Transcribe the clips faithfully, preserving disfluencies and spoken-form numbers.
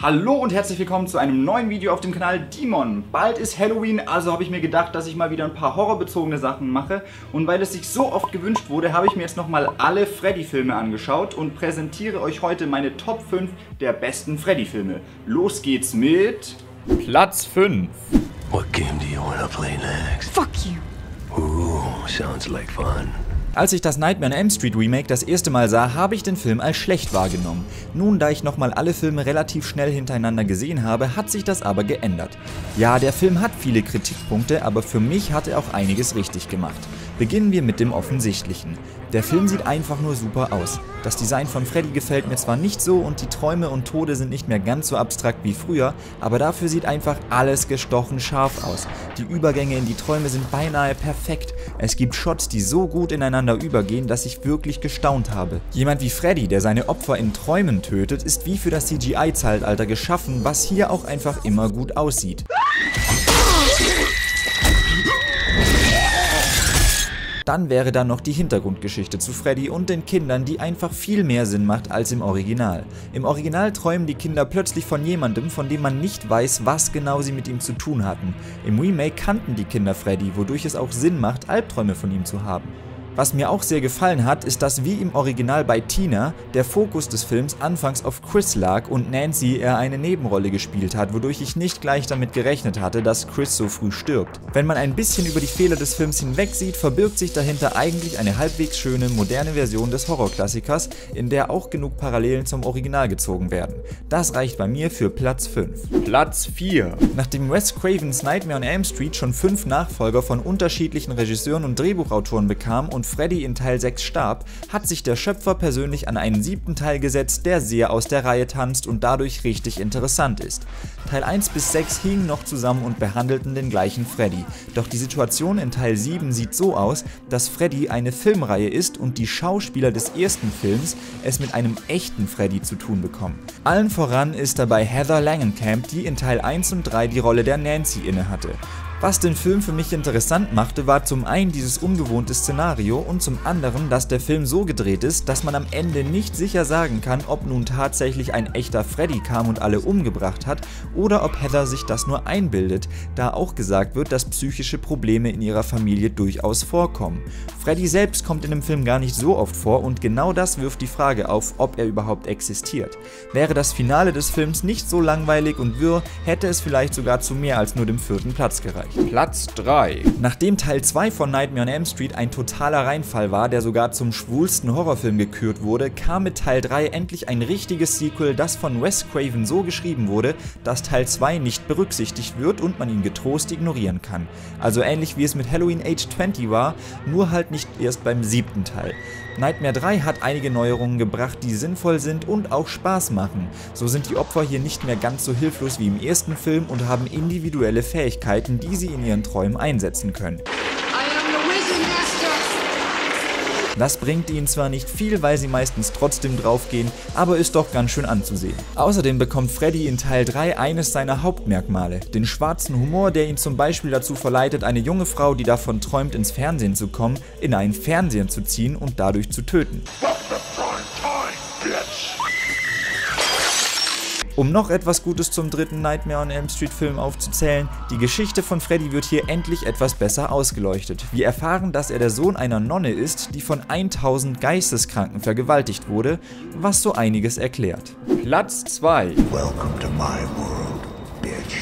Hallo und herzlich willkommen zu einem neuen Video auf dem Kanal DeeMon. Bald ist Halloween, also habe ich mir gedacht, dass ich mal wieder ein paar horrorbezogene Sachen mache. Und weil es sich so oft gewünscht wurde, habe ich mir jetzt nochmal alle Freddy-Filme angeschaut und präsentiere euch heute meine Top fünf der besten Freddy-Filme. Los geht's mit... Platz fünf. What game do you wanna play next? Fuck you. Ooh, sounds like fun. Als ich das Nightmare on Elm Street Remake das erste Mal sah, habe ich den Film als schlecht wahrgenommen. Nun, da ich nochmal alle Filme relativ schnell hintereinander gesehen habe, hat sich das aber geändert. Ja, der Film hat viele Kritikpunkte, aber für mich hat er auch einiges richtig gemacht. Beginnen wir mit dem Offensichtlichen. Der Film sieht einfach nur super aus. Das Design von Freddy gefällt mir zwar nicht so und die Träume und Tode sind nicht mehr ganz so abstrakt wie früher, aber dafür sieht einfach alles gestochen scharf aus. Die Übergänge in die Träume sind beinahe perfekt. Es gibt Shots, die so gut ineinander übergehen, dass ich wirklich gestaunt habe. Jemand wie Freddy, der seine Opfer in Träumen tötet, ist wie für das C G I-Zeitalter geschaffen, was hier auch einfach immer gut aussieht. Dann wäre da noch die Hintergrundgeschichte zu Freddy und den Kindern, die einfach viel mehr Sinn macht als im Original. Im Original träumen die Kinder plötzlich von jemandem, von dem man nicht weiß, was genau sie mit ihm zu tun hatten. Im Remake kannten die Kinder Freddy, wodurch es auch Sinn macht, Albträume von ihm zu haben. Was mir auch sehr gefallen hat, ist, dass wie im Original bei Tina der Fokus des Films anfangs auf Chris lag und Nancy eher eine Nebenrolle gespielt hat, wodurch ich nicht gleich damit gerechnet hatte, dass Chris so früh stirbt. Wenn man ein bisschen über die Fehler des Films hinweg sieht, verbirgt sich dahinter eigentlich eine halbwegs schöne, moderne Version des Horrorklassikers, in der auch genug Parallelen zum Original gezogen werden. Das reicht bei mir für Platz fünf. Platz vier. Nachdem Wes Cravens Nightmare on Elm Street schon fünf Nachfolger von unterschiedlichen Regisseuren und Drehbuchautoren bekam und Freddy in Teil sechs starb, hat sich der Schöpfer persönlich an einen siebten Teil gesetzt, der sehr aus der Reihe tanzt und dadurch richtig interessant ist. Teil eins bis sechs hingen noch zusammen und behandelten den gleichen Freddy, doch die Situation in Teil sieben sieht so aus, dass Freddy eine Filmreihe ist und die Schauspieler des ersten Films es mit einem echten Freddy zu tun bekommen. Allen voran ist dabei Heather Langenkamp, die in Teil eins und drei die Rolle der Nancy innehatte. Was den Film für mich interessant machte, war zum einen dieses ungewohnte Szenario und zum anderen, dass der Film so gedreht ist, dass man am Ende nicht sicher sagen kann, ob nun tatsächlich ein echter Freddy kam und alle umgebracht hat oder ob Heather sich das nur einbildet, da auch gesagt wird, dass psychische Probleme in ihrer Familie durchaus vorkommen. Freddy selbst kommt in dem Film gar nicht so oft vor und genau das wirft die Frage auf, ob er überhaupt existiert. Wäre das Finale des Films nicht so langweilig und wirr, hätte es vielleicht sogar zu mehr als nur dem vierten Platz gereicht. Platz drei. Nachdem Teil zwei von Nightmare on Elm Street ein totaler Reinfall war, der sogar zum schwulsten Horrorfilm gekürt wurde, kam mit Teil drei endlich ein richtiges Sequel, das von Wes Craven so geschrieben wurde, dass Teil zwei nicht berücksichtigt wird und man ihn getrost ignorieren kann. Also ähnlich wie es mit Halloween Age zwanzig war, nur halt nicht erst beim siebten Teil. Nightmare drei hat einige Neuerungen gebracht, die sinnvoll sind und auch Spaß machen. So sind die Opfer hier nicht mehr ganz so hilflos wie im ersten Film und haben individuelle Fähigkeiten, die sie in ihren Träumen einsetzen können. Das bringt ihnen zwar nicht viel, weil sie meistens trotzdem draufgehen, aber ist doch ganz schön anzusehen. Außerdem bekommt Freddy in Teil drei eines seiner Hauptmerkmale, den schwarzen Humor, der ihn zum Beispiel dazu verleitet, eine junge Frau, die davon träumt, ins Fernsehen zu kommen, in einen Fernseher zu ziehen und dadurch zu töten. Um noch etwas Gutes zum dritten Nightmare on Elm Street Film aufzuzählen, die Geschichte von Freddy wird hier endlich etwas besser ausgeleuchtet. Wir erfahren, dass er der Sohn einer Nonne ist, die von tausend Geisteskranken vergewaltigt wurde, was so einiges erklärt. Platz zwei. Welcome to my world, bitch.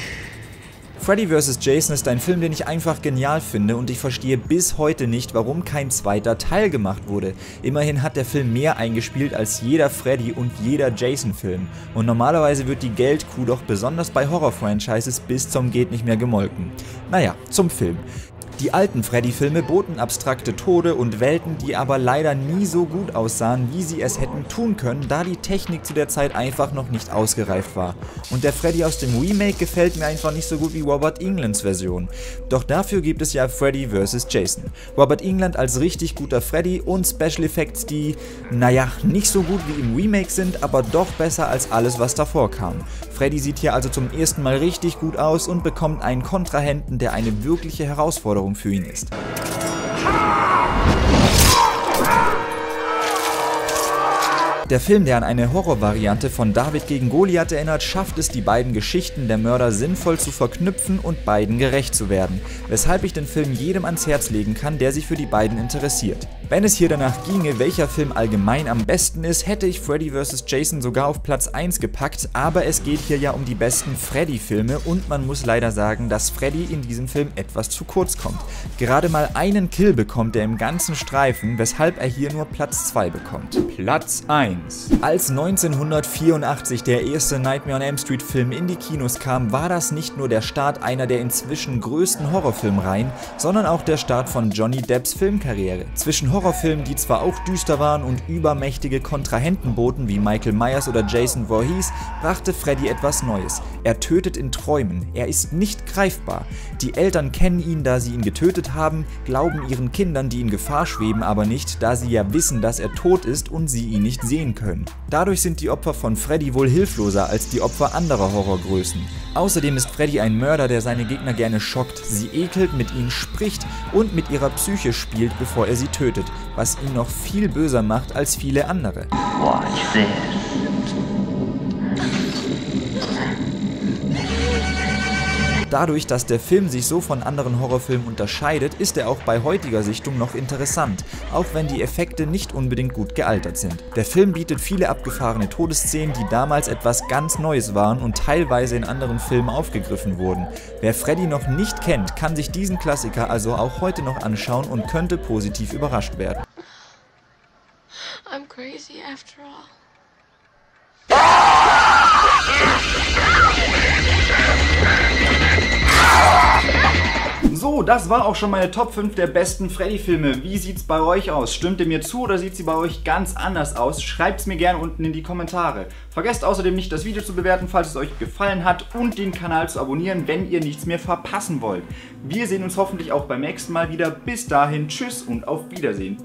Freddy versus. Jason ist ein Film, den ich einfach genial finde und ich verstehe bis heute nicht, warum kein zweiter Teil gemacht wurde. Immerhin hat der Film mehr eingespielt als jeder Freddy und jeder Jason-Film und normalerweise wird die Geldkuh doch besonders bei Horror-Franchises bis zum geht nicht mehr gemolken. Naja, zum Film. Die alten Freddy-Filme boten abstrakte Tode und Welten, die aber leider nie so gut aussahen, wie sie es hätten tun können, da die Technik zu der Zeit einfach noch nicht ausgereift war. Und der Freddy aus dem Remake gefällt mir einfach nicht so gut wie Robert Englunds Version. Doch dafür gibt es ja Freddy versus. Jason. Robert Englund als richtig guter Freddy und Special Effects, die, naja, nicht so gut wie im Remake sind, aber doch besser als alles, was davor kam. Freddy sieht hier also zum ersten Mal richtig gut aus und bekommt einen Kontrahenten, der eine wirkliche Herausforderung für ihn ist. Der Film, der an eine Horrorvariante von David gegen Goliath erinnert, schafft es, die beiden Geschichten der Mörder sinnvoll zu verknüpfen und beiden gerecht zu werden, weshalb ich den Film jedem ans Herz legen kann, der sich für die beiden interessiert. Wenn es hier danach ginge, welcher Film allgemein am besten ist, hätte ich Freddy versus. Jason sogar auf Platz eins gepackt, aber es geht hier ja um die besten Freddy-Filme und man muss leider sagen, dass Freddy in diesem Film etwas zu kurz kommt. Gerade mal einen Kill bekommt er im ganzen Streifen, weshalb er hier nur Platz zwei bekommt. Platz eins. Als neunzehnhundertvierundachtzig der erste Nightmare on Elm Street Film in die Kinos kam, war das nicht nur der Start einer der inzwischen größten Horrorfilmreihen, sondern auch der Start von Johnny Depps Filmkarriere. Zwischen Horrorfilmen, die zwar auch düster waren und übermächtige Kontrahenten boten wie Michael Myers oder Jason Voorhees, brachte Freddy etwas Neues. Er tötet in Träumen, er ist nicht greifbar. Die Eltern kennen ihn, da sie ihn getötet haben, glauben ihren Kindern, die in Gefahr schweben, aber nicht, da sie ja wissen, dass er tot ist und sie ihn nicht sehen können. Dadurch sind die Opfer von Freddy wohl hilfloser als die Opfer anderer Horrorgrößen. Außerdem ist Freddy ein Mörder, der seine Gegner gerne schockt, sie ekelt, mit ihnen spricht und mit ihrer Psyche spielt, bevor er sie tötet, was ihn noch viel böser macht als viele andere. Watch this. Dadurch, dass der Film sich so von anderen Horrorfilmen unterscheidet, ist er auch bei heutiger Sichtung noch interessant, auch wenn die Effekte nicht unbedingt gut gealtert sind. Der Film bietet viele abgefahrene Todesszenen, die damals etwas ganz Neues waren und teilweise in anderen Filmen aufgegriffen wurden. Wer Freddy noch nicht kennt, kann sich diesen Klassiker also auch heute noch anschauen und könnte positiv überrascht werden. I'm crazy after all. So, das war auch schon meine Top fünf der besten Freddy-Filme. Wie sieht's bei euch aus? Stimmt ihr mir zu oder sieht sie bei euch ganz anders aus? Schreibt's mir gerne unten in die Kommentare. Vergesst außerdem nicht, das Video zu bewerten, falls es euch gefallen hat, und den Kanal zu abonnieren, wenn ihr nichts mehr verpassen wollt. Wir sehen uns hoffentlich auch beim nächsten Mal wieder. Bis dahin, tschüss und auf Wiedersehen.